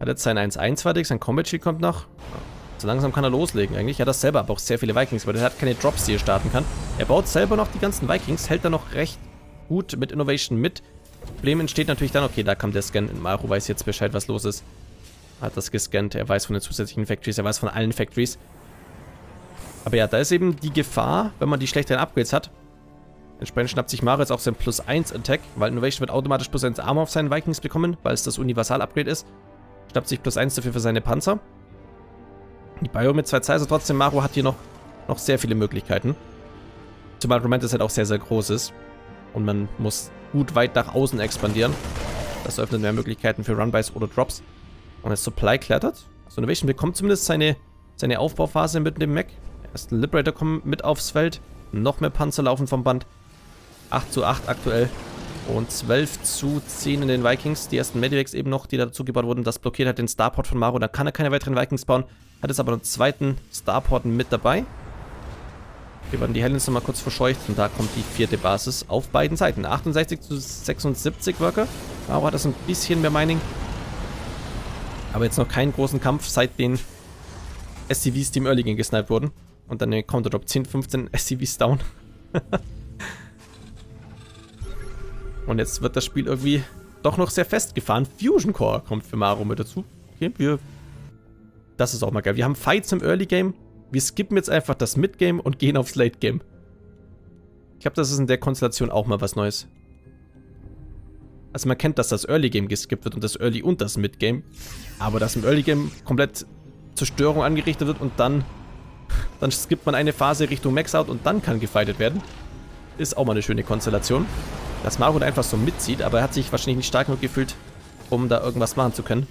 Hat jetzt sein eins eins fertig, sein Combat Shield kommt noch. So langsam kann er loslegen eigentlich. Er hat das selber, aber auch sehr viele Vikings, weil er hat keine Drops, die er starten kann. Er baut selber noch die ganzen Vikings, hält da noch recht gut mit Innovation mit. Problem entsteht natürlich dann, okay, da kam der Scan. Maru weiß jetzt Bescheid, was los ist. Hat das gescannt, er weiß von den zusätzlichen Factories, er weiß von allen Factories. Aber ja, da ist eben die Gefahr, wenn man die schlechteren Upgrades hat. Entsprechend schnappt sich Maru jetzt auch sein plus eins Attack, weil Innovation wird automatisch plus eins Armor auf seinen Vikings bekommen, weil es das Universal-Upgrade ist. Schnappt sich plus eins dafür für seine Panzer. Die Bio mit zwei zwei, also trotzdem, Maru hat hier noch, noch sehr viele Möglichkeiten. Zumal Romanticide halt auch sehr, sehr groß ist. Und man muss gut weit nach außen expandieren. Das öffnet mehr Möglichkeiten für Runbys oder Drops. Und das Supply klettert. Also Innovation bekommt zumindest seine, seine Aufbauphase mit dem Mech. Erst ein Liberator kommen mit aufs Feld. Noch mehr Panzer laufen vom Band. acht zu acht aktuell. Und zwölf zu zehn in den Vikings. Die ersten Medivacs eben noch, die dazu gebaut wurden. Das blockiert halt den Starport von Maru. Da kann er keine weiteren Vikings bauen. Hat jetzt aber einen zweiten Starport mit dabei. Hier werden die Hellions nochmal kurz verscheucht. Und da kommt die vierte Basis auf beiden Seiten. achtundsechzig zu sechsundsiebzig Worker. Maru hat das ein bisschen mehr Mining. Aber jetzt noch keinen großen Kampf seit den S C Vs, die im Early Game gesniped wurden. Und dann der Counter-Drop. zehn, fünfzehn S C Vs down. Und jetzt wird das Spiel irgendwie doch noch sehr festgefahren. Fusion Core kommt für Maru mit dazu. Okay, wir... Das ist auch mal geil. Wir haben Fights im Early Game. Wir skippen jetzt einfach das Mid-Game und gehen aufs Late Game. Ich glaube, das ist in der Konstellation auch mal was Neues. Also man kennt, dass das Early Game geskippt wird und das Early und das Mid-Game. Aber dass im Early Game komplett Zerstörung angerichtet wird und dann, dann skippt man eine Phase Richtung Max-Out und dann kann gefightet werden. Ist auch mal eine schöne Konstellation. Dass Maru einfach so mitzieht, aber er hat sich wahrscheinlich nicht stark genug gefühlt, um da irgendwas machen zu können.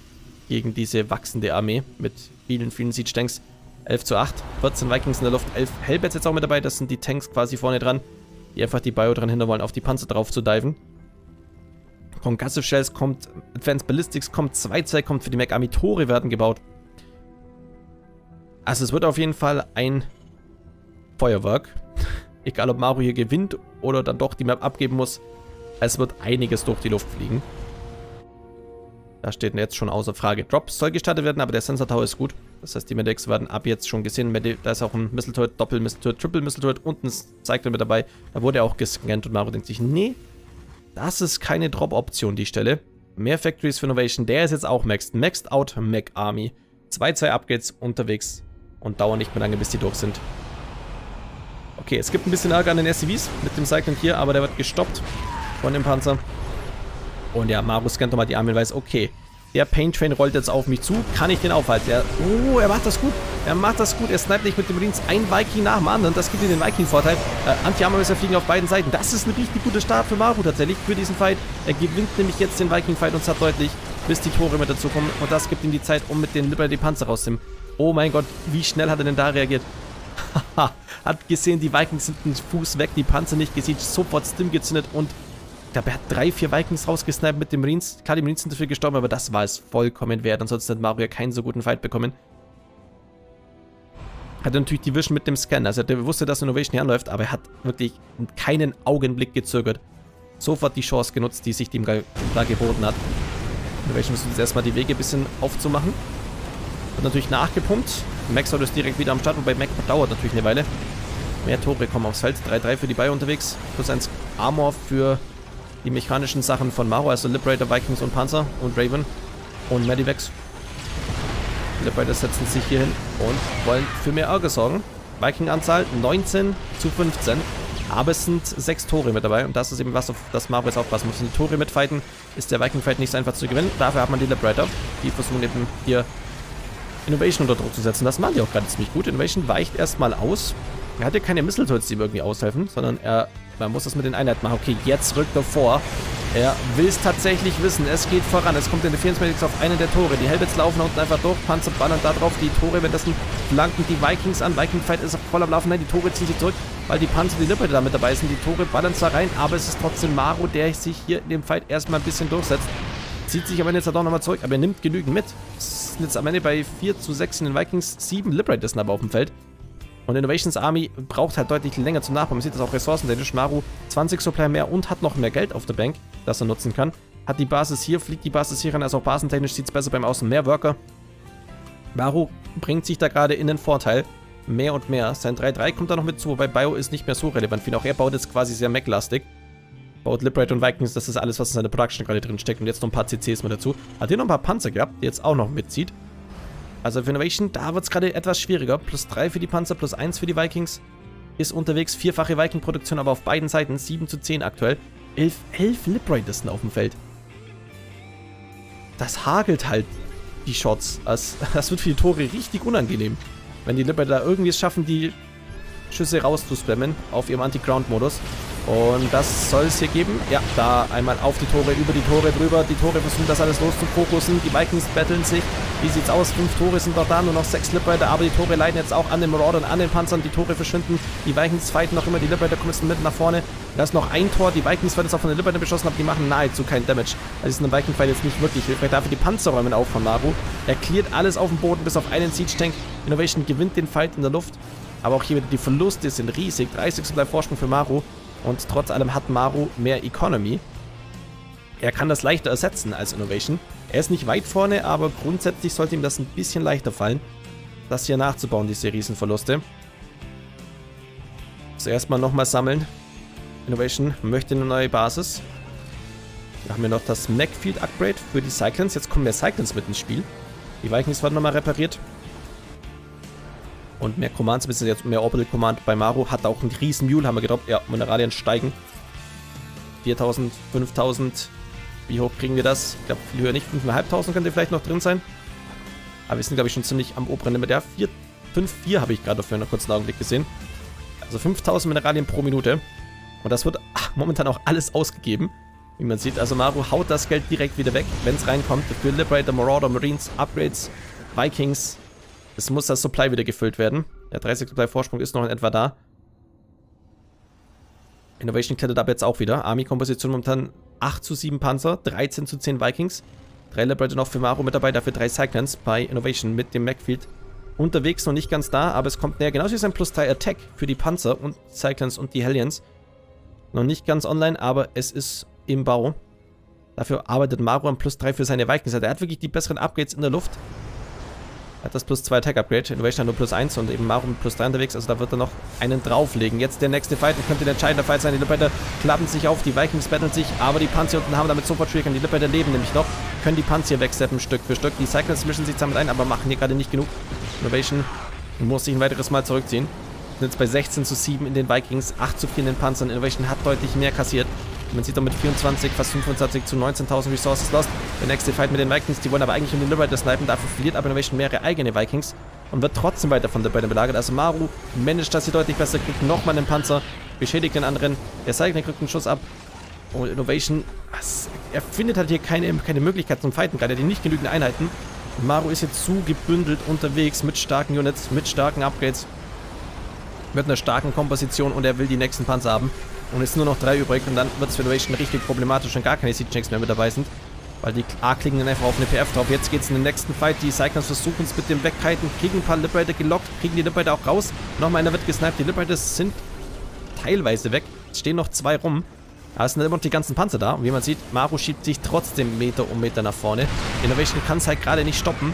Gegen diese wachsende Armee mit vielen, vielen Siege-Tanks. elf zu acht, vierzehn Vikings in der Luft, elf Hellbats jetzt auch mit dabei. Das sind die Tanks quasi vorne dran, die einfach die Bio dran hindern wollen, auf die Panzer drauf zu diven. Concussive Shells kommt, Advanced Ballistics kommt, zwei zwei kommt für die Mech Army, Tore werden gebaut. Also es wird auf jeden Fall ein Feuerwerk. Egal ob Maru hier gewinnt oder dann doch die Map abgeben muss, es wird einiges durch die Luft fliegen. Da steht jetzt schon außer Frage. Drops soll gestattet werden, aber der Sensor Tower ist gut. Das heißt, die Medics werden ab jetzt schon gesehen. Da ist auch ein Mistletoe, Doppel-Mistletoe, Triple-Mistletoe und ein Cycle mit dabei. Da wurde auch gescannt und Maru denkt sich, nee, das ist keine Drop-Option, die Stelle. Mehr Factories für Innovation, der ist jetzt auch maxed. Maxed out Mech Army. zwei zwei Upgrades unterwegs und dauern nicht mehr lange, bis die durch sind. Okay, es gibt ein bisschen Ärger an den S C Vs mit dem Cyclone hier, aber der wird gestoppt von dem Panzer. Und ja, Maru scannt nochmal die Arme und weiß, okay, der Paint Train rollt jetzt auf mich zu. Kann ich den aufhalten? Er, oh, er macht das gut. Er macht das gut. Er sniped nicht mit dem Marines ein Viking nach dem anderen. Das gibt ihm den Viking-Vorteil. Äh, Anti-Armor-Messer fliegen auf beiden Seiten. Das ist ein richtig guter Start für Maru tatsächlich für diesen Fight. Er gewinnt nämlich jetzt den Viking-Fight und zwar deutlich, bis die Tore mit dazu kommen. Und das gibt ihm die Zeit, um mit den Liberty Panzer rauszunehmen. Oh mein Gott, wie schnell hat er denn da reagiert? Haha, hat gesehen, die Vikings sind einen Fuß weg, die Panzer nicht gesehen, sofort Stim gezündet und ich glaube, er hat drei, vier Vikings rausgesniped mit dem Marines. Klar, die Marines sind dafür gestorben, aber das war es vollkommen wert. Ansonsten hat Maru ja keinen so guten Fight bekommen. Hat natürlich die Vision mit dem Scan. Also er wusste, dass Innovation hier anläuft, aber er hat wirklich keinen Augenblick gezögert. Sofort die Chance genutzt, die sich dem da geboten hat. Innovation müssen jetzt erstmal die Wege ein bisschen aufzumachen. Hat natürlich nachgepumpt. Maxout ist direkt wieder am Start, wobei Mac dauert natürlich eine Weile. Mehr Tore kommen aufs Feld. drei drei für die Bayer unterwegs. Plus eins Armor für die mechanischen Sachen von Maru, also Liberator, Vikings und Panzer und Raven und Medivacs. Liberator setzen sich hier hin und wollen für mehr Ärger sorgen. Viking-Anzahl neunzehn zu fünfzehn, aber es sind sechs Tore mit dabei und das ist eben was, auf das Maru jetzt aufpassen muss. Wenn die Tore mitfighten, ist der Viking-Fight nicht so einfach zu gewinnen. Dafür hat man die Liberator, die versuchen eben hier Innovation unter Druck zu setzen. Das machen die auch gerade ziemlich gut. Innovation weicht erstmal aus. Er hat ja keine Mistletoes, die ihm irgendwie aushelfen, sondern er, man muss das mit den Einheiten machen. Okay, jetzt rückt er vor. Er will es tatsächlich wissen. Es geht voran. Es kommt in der vierundzwanzig auf eine der Tore. Die Helbets laufen unten einfach durch. Panzer ballern da drauf. Die Tore währenddessen flanken die Vikings an. Viking-Fight ist voll am Laufen. Nein, die Tore ziehen sich zurück, weil die Panzer, die Lippe da mit dabei sind. Die Tore ballern zwar rein, aber es ist trotzdem Maru, der sich hier in dem Fight erstmal ein bisschen durchsetzt. Zieht sich aber jetzt doch nochmal zurück, aber er nimmt genügend mit. Es sind jetzt am Ende bei vier zu sechs in den Vikings. sieben Liberators sind aber auf dem Feld. Und Innovations Army braucht halt deutlich länger zum Nachbauen. Man sieht das auch ressourcentechnisch. Maru zwanzig Supply mehr und hat noch mehr Geld auf der Bank, das er nutzen kann. Hat die Basis hier, fliegt die Basis hier ran. Also auch basentechnisch sieht es besser beim Außen. Mehr Worker. Maru bringt sich da gerade in den Vorteil. Mehr und mehr. Sein drei drei kommt da noch mit zu, wobei Bio ist nicht mehr so relevant. Viel auch er baut jetzt quasi sehr mech-lastig. Baut Liberator und Vikings, das ist alles, was in seiner Production gerade drin steckt. Und jetzt noch ein paar C Cs mit dazu. Hat hier noch ein paar Panzer gehabt, die jetzt auch noch mitzieht. Also für Innovation, da wird es gerade etwas schwieriger. Plus drei für die Panzer, plus eins für die Vikings. Ist unterwegs, vierfache Viking-Produktion, aber auf beiden Seiten. sieben zu zehn aktuell. elf, elf Liberators auf dem Feld. Das hagelt halt die Shots. Das, das wird für die Tore richtig unangenehm. Wenn die Liberator da irgendwie es schaffen, die Schüsse rauszuspammen auf ihrem Anti-Ground-Modus. Und das soll es hier geben. Ja, da einmal auf die Tore, über die Tore, drüber. Die Tore versuchen das alles los zu fokussen. Die Vikings battlen sich. Wie sieht's aus? Fünf Tore sind noch da, nur noch sechs Liberator. Aber die Tore leiden jetzt auch an den Maraudern, an den Panzern. Die Tore verschwinden. Die Vikings fighten noch immer. Die Liberator kommen jetzt mit nach vorne. Da ist noch ein Tor. Die Vikings werden jetzt auch von den Liberator beschossen, aber die machen nahezu keinen Damage. Also ist ein Viking-Fight jetzt nicht wirklich hilfreich. Dafür die Panzer räumen auf von Maru. Er cleart alles auf dem Boden, bis auf einen Siege-Tank. Innovation gewinnt den Fight in der Luft. Aber auch hier wieder die Verluste sind riesig. dreißig Supply Vorsprung für Maru. Und trotz allem hat Maru mehr Economy. Er kann das leichter ersetzen als Innovation. Er ist nicht weit vorne, aber grundsätzlich sollte ihm das ein bisschen leichter fallen, das hier nachzubauen, diese Riesenverluste. Zuerst mal nochmal sammeln. Innovation möchte eine neue Basis. Dann haben wir noch das Mechfield Upgrade für die Cyclans. Jetzt kommen mehr Cyclans mit ins Spiel. Die Vikings werden nochmal repariert. Und mehr Commands, ein bisschen jetzt mehr Orbital Command bei Maru. Hat auch einen riesen Mulehammer gedroppt. Ja, Mineralien steigen. viertausend, fünftausend. Wie hoch kriegen wir das? Ich glaube, viel höher nicht. fünftausendfünfhundert könnte vielleicht noch drin sein. Aber wir sind, glaube ich, schon ziemlich am oberen Limit. Ja, vier, fünf, vier habe ich gerade für einen kurzen Augenblick gesehen. Also fünftausend Mineralien pro Minute. Und das wird ach, momentan auch alles ausgegeben. Wie man sieht, also Maru haut das Geld direkt wieder weg, wenn es reinkommt. Für Liberator, Marauder, Marines, Upgrades, Vikings. Es muss das Supply wieder gefüllt werden. Der dreißig Supply Vorsprung ist noch in etwa da. Innovation klettert ab jetzt auch wieder. Army-Komposition momentan acht zu sieben Panzer, dreizehn zu zehn Vikings, drei Labrador noch für Maru mit dabei, dafür drei Cyclones bei Innovation mit dem Macfield. Unterwegs noch nicht ganz da, aber es kommt näher. Genauso ist ein Plus drei Attack für die Panzer und Cyclones und die Hellions. Noch nicht ganz online, aber es ist im Bau. Dafür arbeitet Maru an Plus drei für seine Vikings. Er hat wirklich die besseren Upgrades in der Luft. Er hat das Plus zwei Attack Upgrade, Innovation hat nur Plus eins und eben Maru mit Plus drei unterwegs, also da wird er noch einen drauflegen. Jetzt der nächste Fight, und könnte der entscheidende Fight sein, die Leopard klappen sich auf, die Vikings battlen sich, aber die Panzer unten haben damit sofort Schwierigkeiten, die Leopard leben nämlich noch, können die Panzer wegsteppen Stück für Stück, die Cyclones mischen sich damit ein, aber machen hier gerade nicht genug. Innovation muss sich ein weiteres Mal zurückziehen, sind jetzt bei sechzehn zu sieben in den Vikings, acht zu vier in den Panzern, Innovation hat deutlich mehr kassiert. Man sieht doch mit vierundzwanzig, fast fünfundzwanzig zu neunzehntausend Resources lost. Der nächste Fight mit den Vikings, die wollen aber eigentlich um den Liberator snipen. Dafür verliert aber Innovation mehrere eigene Vikings und wird trotzdem weiter von Liberator belagert. Also Maru managt das hier deutlich besser, kriegt nochmal einen Panzer, beschädigt den anderen. Der Cyclone kriegt einen Schuss ab. Und Innovation, was, er findet halt hier keine, keine Möglichkeit zum Fighten, gerade die nicht genügend Einheiten. Und Maru ist jetzt zu gebündelt unterwegs mit starken Units, mit starken Upgrades, mit einer starken Komposition und er will die nächsten Panzer haben. Und es sind nur noch drei übrig und dann wird es für Innovation richtig problematisch und gar keine Siege-Checks mehr mit dabei sind. Weil die A klicken dann einfach auf eine P F drauf. Jetzt geht es in den nächsten Fight. Die Cyclones versuchen es mit dem Wegkiten, kriegen ein paar Liberator gelockt, kriegen die Liberator auch raus. Nochmal einer wird gesniped. Die Liberator sind teilweise weg. Es stehen noch zwei rum. Aber es sind immer noch die ganzen Panzer da. Und wie man sieht, Maru schiebt sich trotzdem Meter um Meter nach vorne. Innovation kann es halt gerade nicht stoppen.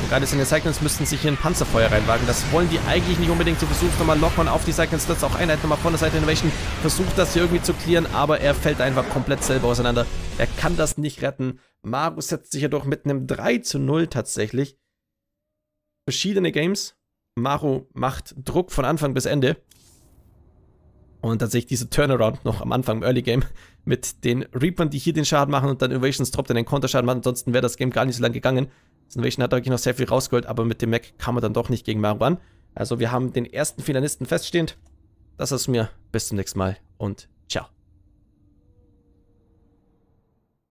Und gerade seine Cyclones müssten sich hier ein Panzerfeuer reinwagen. Das wollen die eigentlich nicht unbedingt. So versucht nochmal Lockmann auf die Cyclones. Das ist auch Einheit nochmal von der Seite Innovation. Versucht das hier irgendwie zu clearen, aber er fällt einfach komplett selber auseinander. Er kann das nicht retten. Maru setzt sich jedoch mit einem drei zu null tatsächlich. Verschiedene Games. Maru macht Druck von Anfang bis Ende. Und tatsächlich diese Turnaround noch am Anfang im Early Game mit den Reapern, die hier den Schaden machen und dann Innovations Drop, dann den Konterschaden machen. Ansonsten wäre das Game gar nicht so lange gegangen. Innovation hat wirklich noch sehr viel rausgeholt, aber mit dem Mac kam er dann doch nicht gegen Maru an. Also wir haben den ersten Finalisten feststehend. Das ist mir. Bis zum nächsten Mal und